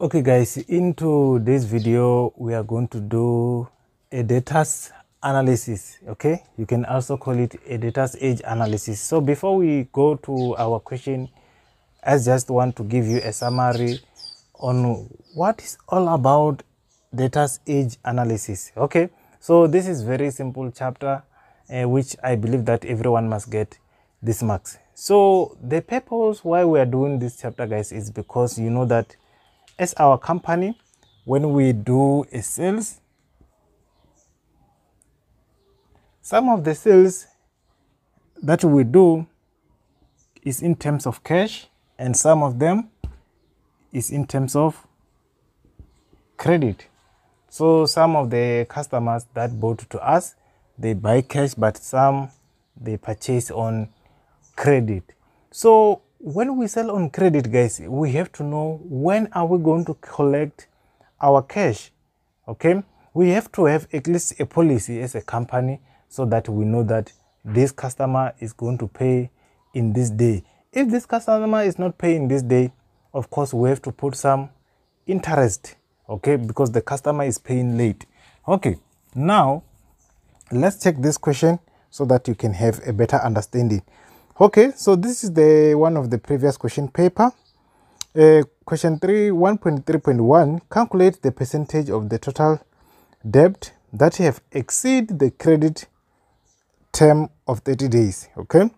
Okay guys, in today's video we are going to do a data's analysis. Okay, you can also call it a data's age analysis. So before we go to our question, I just want to give you a summary on what is all about data's age analysis. Okay, so this is very simple chapter which I believe that everyone must get this marks. So the purpose why we are doing this chapter, guys, is because you know that as our company, when we do a sales, some of the sales that we do is in terms of cash and some of them is in terms of credit. So some of the customers that bought to us, they buy cash, but some they purchase on credit. So when we sell on credit, guys, we have to know when are we going to collect our cash. Okay, we have to have at least a policy as a company so that we know that this customer is going to pay in this day. If this customer is not paying this day, of course we have to put some interest, okay, because the customer is paying late. Okay, now let's check this question so that you can have a better understanding. Okay, so this is the one of the previous question paper. Question 3, 1.3.1, calculate the percentage of the total debt that have exceeded the credit term of 30 days. Okay,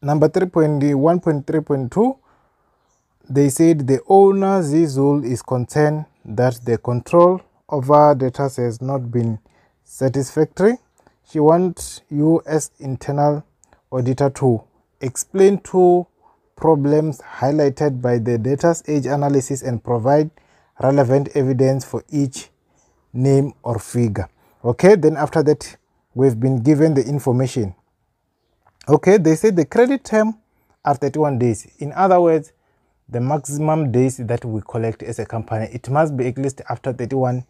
number 3.1.3.2, they said the owner Zizul is concerned that the control over debtors has not been satisfactory. She wants you as internal auditor to explain two problems highlighted by the data's age analysis and provide relevant evidence for each name or figure. Okay, then after that we've been given the information. Okay, they say the credit term are 31 days. In other words, the maximum days that we collect as a company, it must be at least after 31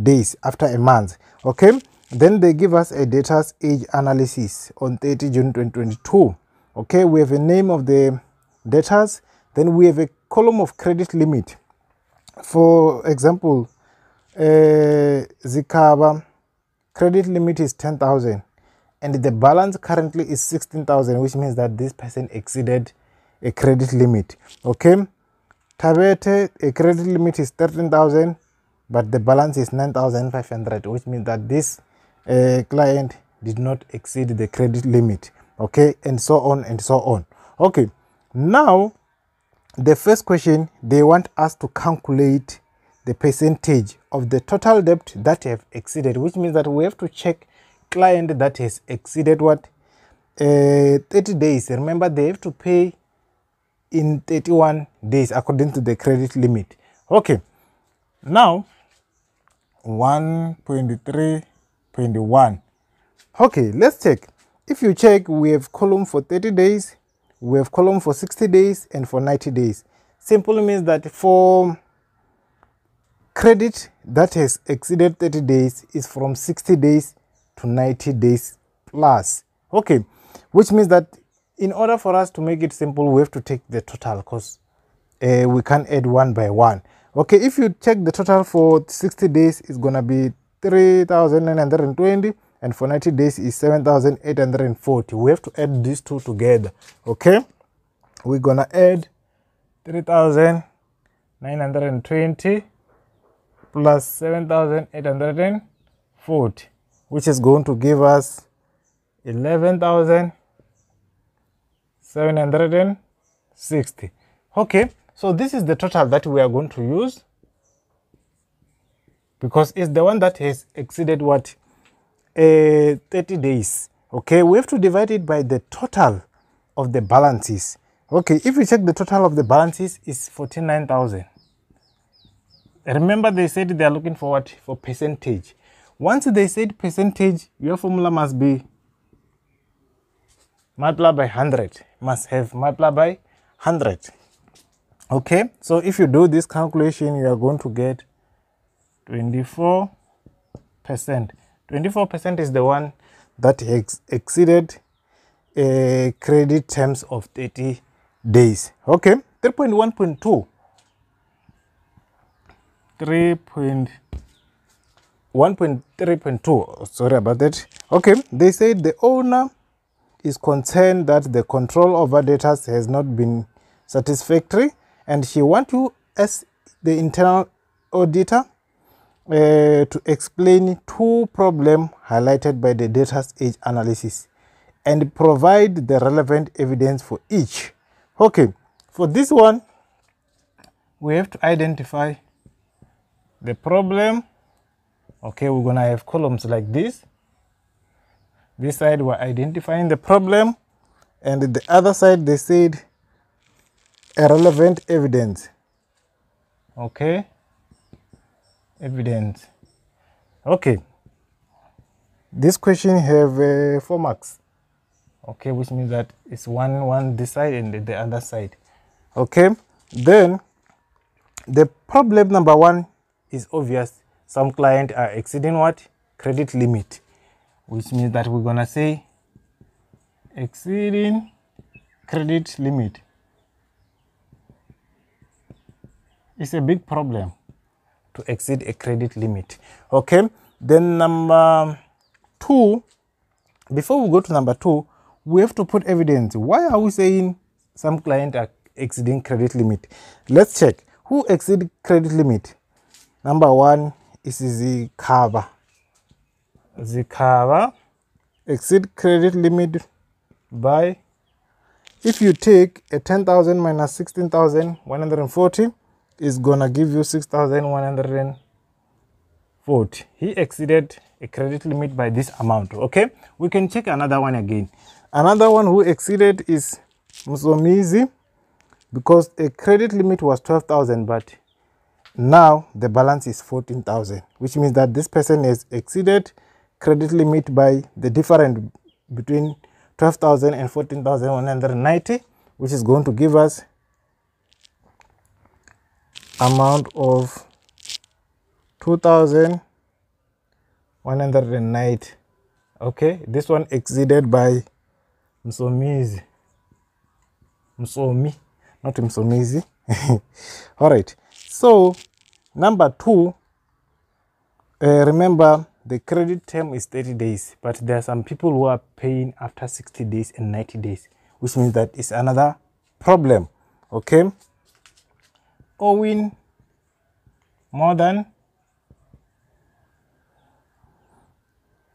days, after a month. Okay, then they give us a data's age analysis on 30 June 2022. Okay, we have a name of the debtors, then we have a column of credit limit. For example, Zikhaba credit limit is 10,000 and the balance currently is 16,000, which means that this person exceeded a credit limit. Okay, Tabete, a credit limit is 13,000 but the balance is 9,500, which means that this client did not exceed the credit limit. Okay, and so on and so on. Okay, now the first question, they want us to calculate the percentage of the total debt that have exceeded, which means that we have to check client that has exceeded what, 30 days. Remember, they have to pay in 31 days according to the credit limit. Okay, now 1.3.1. Okay, let's check. If you check, we have column for 30 days, we have column for 60 days and for 90 days. Simply means that for credit that has exceeded 30 days is from 60 days to 90 days plus. Okay, which means that in order for us to make it simple, we have to take the total because we can't add one by one. Okay, if you check the total for 60 days is gonna be 3,920, and for 90 days is 7,840. We have to add these two together. Okay, we're gonna add 3,920 plus 7,840, which is going to give us 11,760. Okay, so this is the total that we are going to use because it's the one that has exceeded what, 30 days. Okay, we have to divide it by the total of the balances. Okay, if you check the total of the balances is 49,000. Remember, they said they are looking for what, for percentage. Once they said percentage, your formula must be multiplied by 100, must have multiplied by 100. Okay, so if you do this calculation, you are going to get 24%. 24% is the one that exceeded credit terms of 30 days. Okay, 3.1.2, 1.3.2. Sorry about that. Okay, they said the owner is concerned that the control over data has not been satisfactory, and she wants you as the internal auditor to explain two problems highlighted by the data age analysis and provide the relevant evidence for each. Okay, for this one, we have to identify the problem. Okay, we're gonna have columns like this. This side we're identifying the problem, and the other side they said relevant evidence. Okay, evidence. Okay, this question have 4 marks. Okay, which means that it's one this side and the other side. Okay, then the problem number one is obvious. Some clients are exceeding what? Credit limit, which means that we're gonna say exceeding credit limit is a big problem, to exceed a credit limit. Okay, then number two, before we go to number two, we have to put evidence. Why are we saying some clients are exceeding credit limit? Let's check who exceeds credit limit. Number one is Zikhaba. Zikhaba exceeds credit limit by, if you take a 10,000 minus 16,140, is gonna give you 6,140. He exceeded a credit limit by this amount. Okay, we can check another one again. Another one who exceeded is Msomizi, because a credit limit was 12,000, but now the balance is 14,000, which means that this person has exceeded credit limit by the difference between 12,000 and 14,190, which is going to give us amount of 2,190. Okay, this one exceeded by Msomizi. All right, so number two, remember the credit term is 30 days, but there are some people who are paying after 60 days and 90 days, which means that is another problem. Okay, owing more than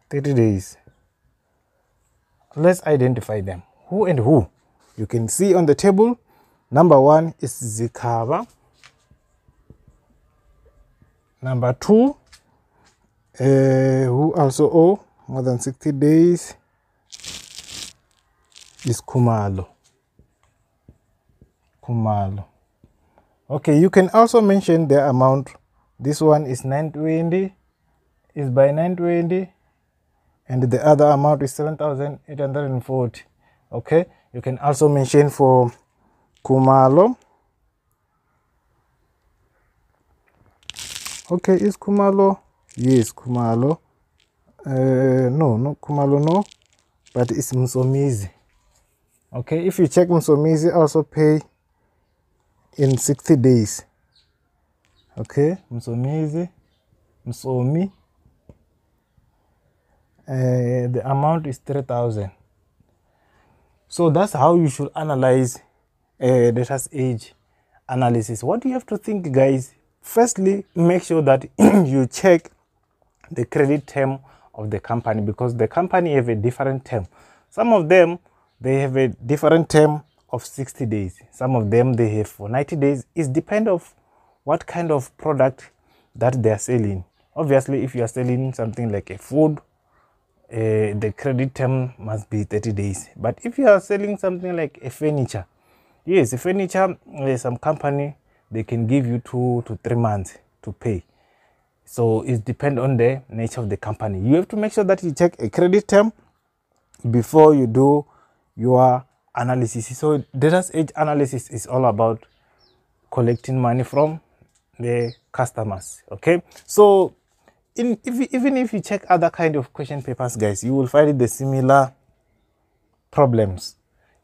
30 days. Let's identify them. Who and who? You can see on the table. Number one is Zikhaba. Number two, who also owe more than 60 days, is Kumalo. Okay, you can also mention the amount. This one is 920, is by 920, and the other amount is 7,840. Okay, you can also mention for Kumalo. Okay, is Kumalo? Yes, Kumalo. No, Kumalo no, but it's Msomizi. Okay, if you check, Msomizi also pay in 60 days. Okay, Msomizi. The amount is 3,000. So that's how you should analyze data's age analysis. What you have to think, guys, firstly, make sure that you check the credit term of the company, because the company have a different term. Some of them, they have a different term of 60 days. Some of them they have for 90 days. It depends on what kind of product that they are selling. Obviously, if you are selling something like a food, the credit term must be 30 days. But if you are selling something like a furniture, yes, a furniture, some company, they can give you 2 to 3 months to pay. So it depends on the nature of the company. You have to make sure that you check a credit term before you do your analysis. So data's age analysis is all about collecting money from the customers. Okay, so even if you check other kind of question papers, guys, you will find the similar problems.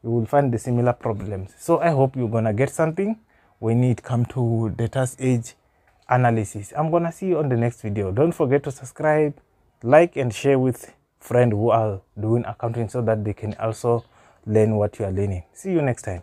So I hope you're gonna get something when it comes to data's age analysis. I'm gonna see you on the next video. Don't forget to subscribe, like, and share with friends who are doing accounting so that they can also learn what you are learning. See you next time.